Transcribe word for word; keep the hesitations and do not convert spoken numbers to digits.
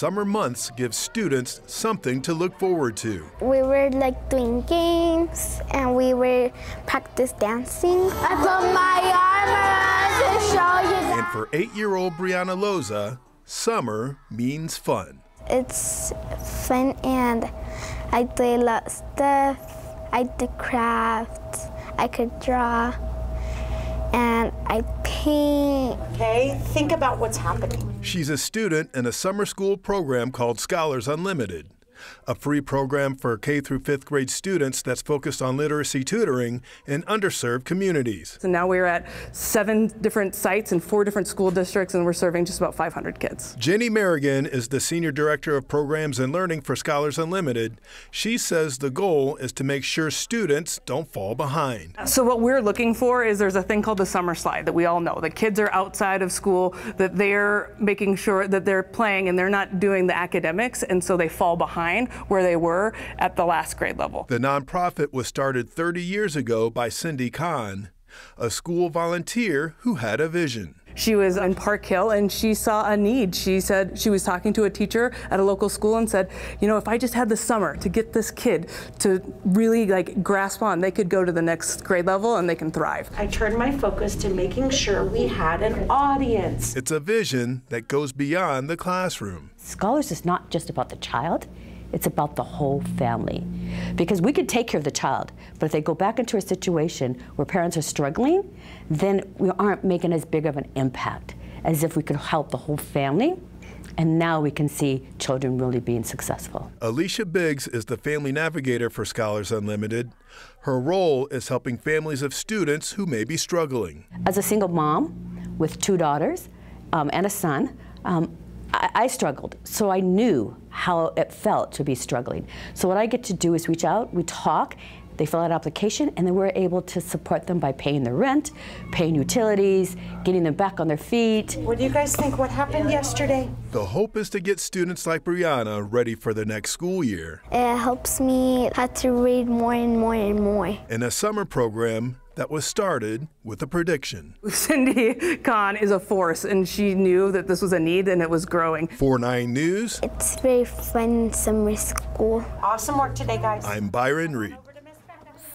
summer months give students something to look forward to. We were like doing games and we were practice dancing. I put my armor on to show you that. And for eight-year-old Briana Loza, summer means fun. It's fun and I do a lot of stuff. I do crafts, I could draw, and I paint. Okay, think about what's happening. She's a student in a summer school program called Scholars Unlimited, a free program for K through fifth grade students that's focused on literacy tutoring in underserved communities. So now we're at seven different sites in four different school districts, and we're serving just about five hundred kids. Jenny Merrigan is the Senior Director of Programs and Learning for Scholars Unlimited. She says the goal is to make sure students don't fall behind. So what we're looking for is there's a thing called the summer slide that we all know. The kids are outside of school, that they're making sure that they're playing and they're not doing the academics, and so they fall behind where they were at the last grade level. The nonprofit was started thirty years ago by Cindy Kahn, a school volunteer who had a vision. She was in Park Hill and she saw a need. She said she was talking to a teacher at a local school and said, you know, if I just had the summer to get this kid to really like grasp on, they could go to the next grade level and they can thrive. I turned my focus to making sure we had an audience. It's a vision that goes beyond the classroom. Scholars is not just about the child. It's about the whole family. Because we could take care of the child, but if they go back into a situation where parents are struggling, then we aren't making as big of an impact as if we could help the whole family. And now we can see children really being successful. Alicia Biggs is the family navigator for Scholars Unlimited. Her role is helping families of students who may be struggling. As a single mom with two daughters um, and a son, um, I struggled, so I knew how it felt to be struggling. So what I get to do is reach out, we talk, they fill out an application, and then we're able to support them by paying their rent, paying utilities, getting them back on their feet. What do you guys think? What happened yesterday? The hope is to get students like Briana ready for the next school year. It helps me have to read more and more and more. In a summer program, that was started with a prediction. Cindy Kahn is a force, and she knew that this was a need and it was growing. four nine News. It's very fun summer school. Awesome work today, guys. I'm Byron Reed.